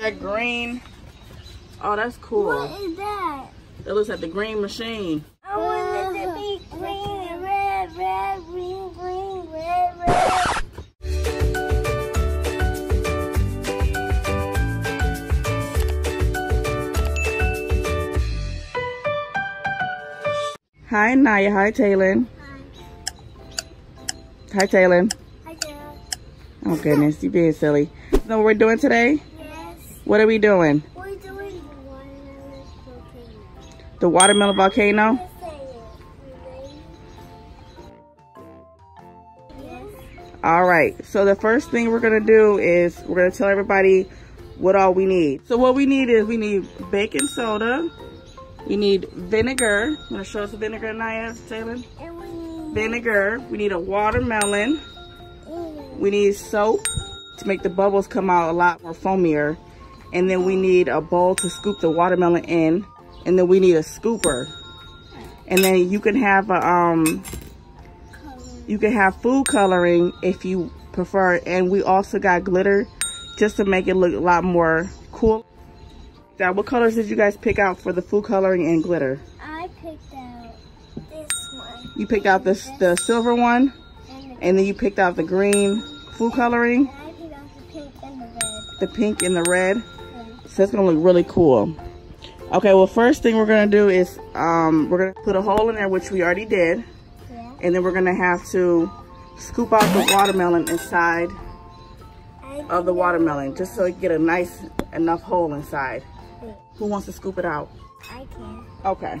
That green. Oh, that's cool. What is that? That looks like the green machine. I want it to be green and red, red, green, green, red, red. Hi, Naya. Hi, Taylor. Hi. Hi, Taylor. Hi, Taylor. Oh, goodness. You being silly. You know what we're doing today? Yes. What are we doing? We're doing the watermelon volcano. The watermelon volcano? Yes. All right. So the first thing we're going to do is we're going to tell everybody what all we need. So what we need is we need baking soda. We need vinegar. I'm gonna show us the vinegar, Naya, Taylor. And we need vinegar. We need a watermelon. We need soap to make the bubbles come out a lot more foamier. And then we need a bowl to scoop the watermelon in. And then we need a scooper. And then you can have a you can have food coloring if you prefer. And we also got glitter just to make it look a lot more cool. Now, what colors did you guys pick out for the food coloring and glitter? I picked out this one. You picked out the silver one? And then you picked out the green food coloring? I picked out the pink and the red. The pink and the red? Yeah. So it's going to look really cool. Okay, well, first thing we're going to do is we're going to put a hole in there, which we already did. Yeah. And then we're going to have to scoop out the watermelon inside of the watermelon, just so you get a nice enough hole inside. Who wants to scoop it out? I can. Okay.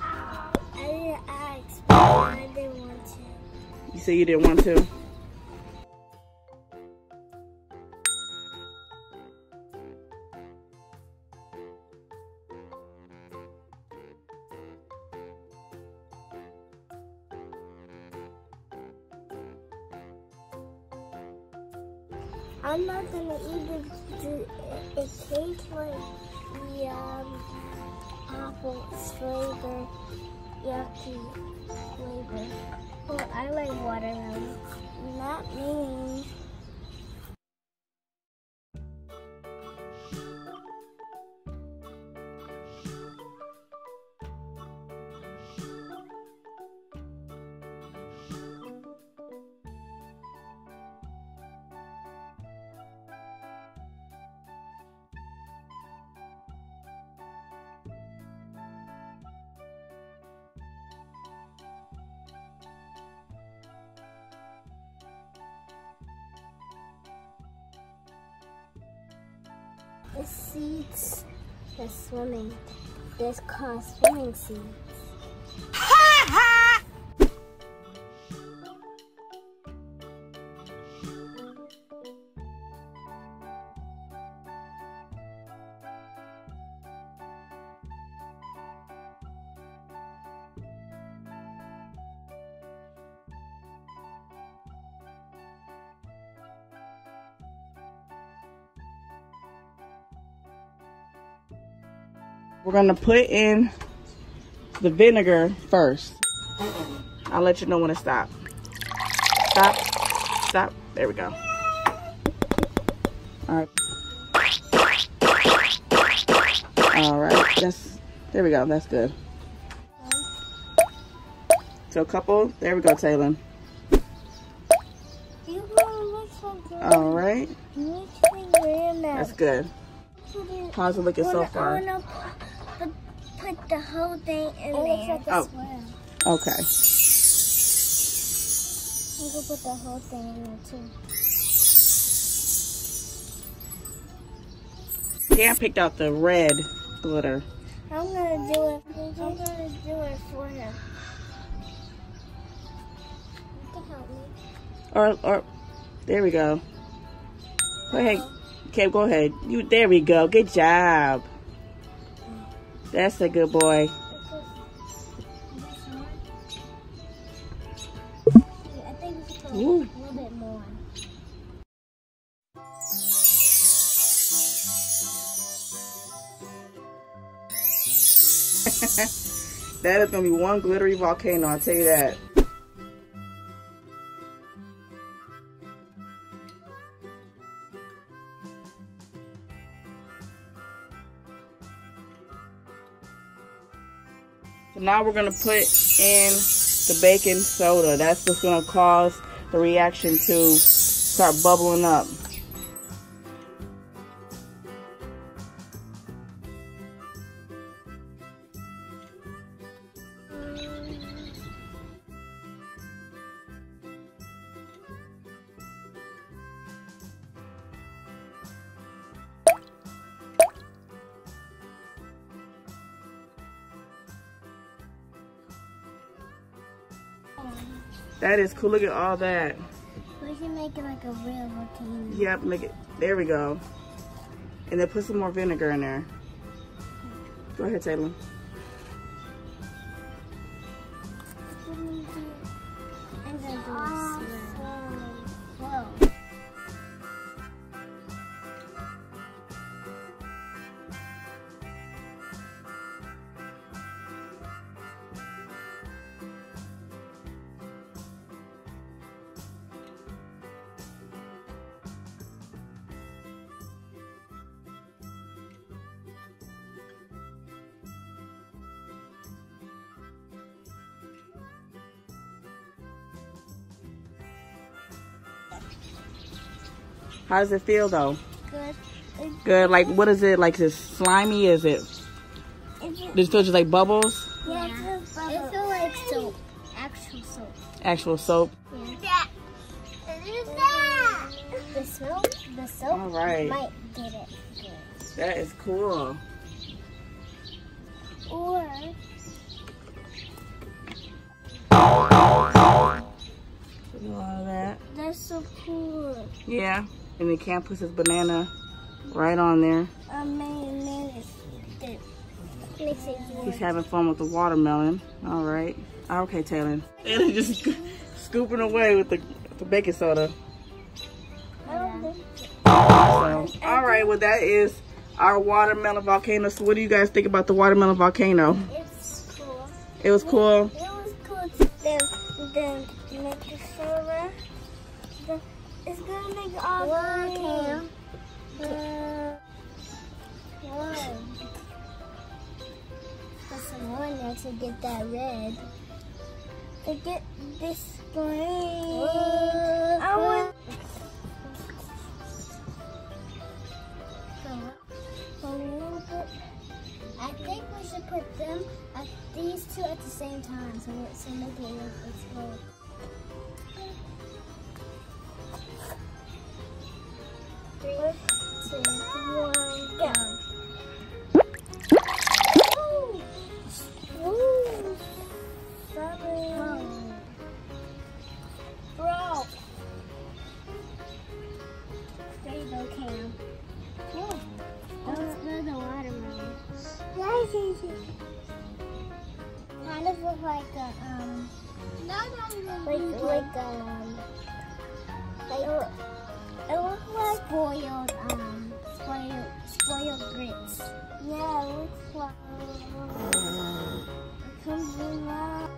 I didn't want to. You say you didn't want to? I'm not gonna even do it. It tastes like yum, apple flavor, yucky flavor. Well, I like watermelon. Not me. The seeds are swimming. There's called swimming seeds. We're gonna put in the vinegar first. I'll let you know when to stop. Stop, stop, there we go. All right. All right, that's, there we go, that's good. So a couple, there we go, Taylor. All right, that's good. How's it looking so far? Put the whole thing in there. Oh, okay. I'm gonna put the whole thing in there too. Dan picked out the red glitter. I'm gonna do it for him. You can help me. Or there we go. Go ahead, Cam. Go ahead. You. There we go. Good job. That's a good boy. I think we should put a little bit more. That is going to be one glittery volcano, I'll tell you that. So now we're going to put in the baking soda. That's what's going to cause the reaction to start bubbling up. That is cool. Look at all that. We should make it like a real volcano. Yep, make it. There we go. And then put some more vinegar in there. Go ahead, Taylor. How does it feel though? Good. Good. Like, what is it? Like, is it slimy? Is it? Does it feel just like bubbles? Yeah, it feels bubbles. It feels like soap. Actual soap. Actual soap? Yeah. The soap all right. Might get it good. That is cool. Or. All that. That's so cool. Yeah. And the Kam puts his banana right on there. He's having fun with the watermelon. All right. Okay, Taylor. And just scooping away with the baking soda. Yeah. So, all right. Well, that is our watermelon volcano. So, what do you guys think about the watermelon volcano? It's cool. It was cool. It was cool. Then make the soda. It's gonna make all the put some more in there to get that red. To get this green. I want. A little bit. I think we should put them, these two at the same time, so it's gonna be a little explode. Kind of look like spoiled grits. Yeah, it looks like it comes in love.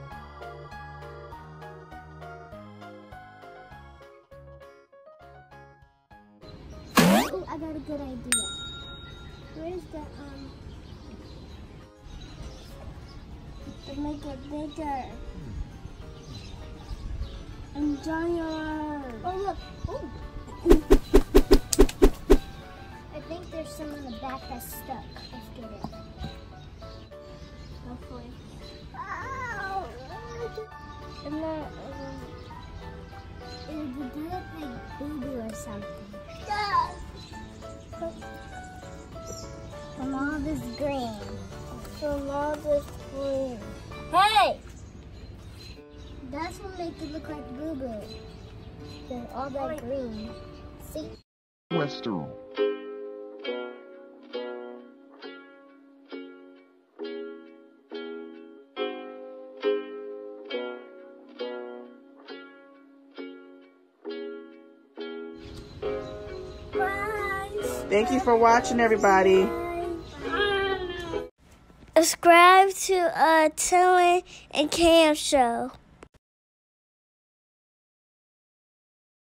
Oh, I got a good idea. Where's the to make it bigger. And giant. Oh, look. Ooh. I think there's some in the back that's stuck. Let's get it. Hopefully. Oh! And then, it would do it like voodoo or something. Yes. From all this green. From all this green. Hey! That's what makes it look like boo-boo. There's all that green. See? Western. Thank you for watching, everybody. Subscribe to Tilly and Kam show.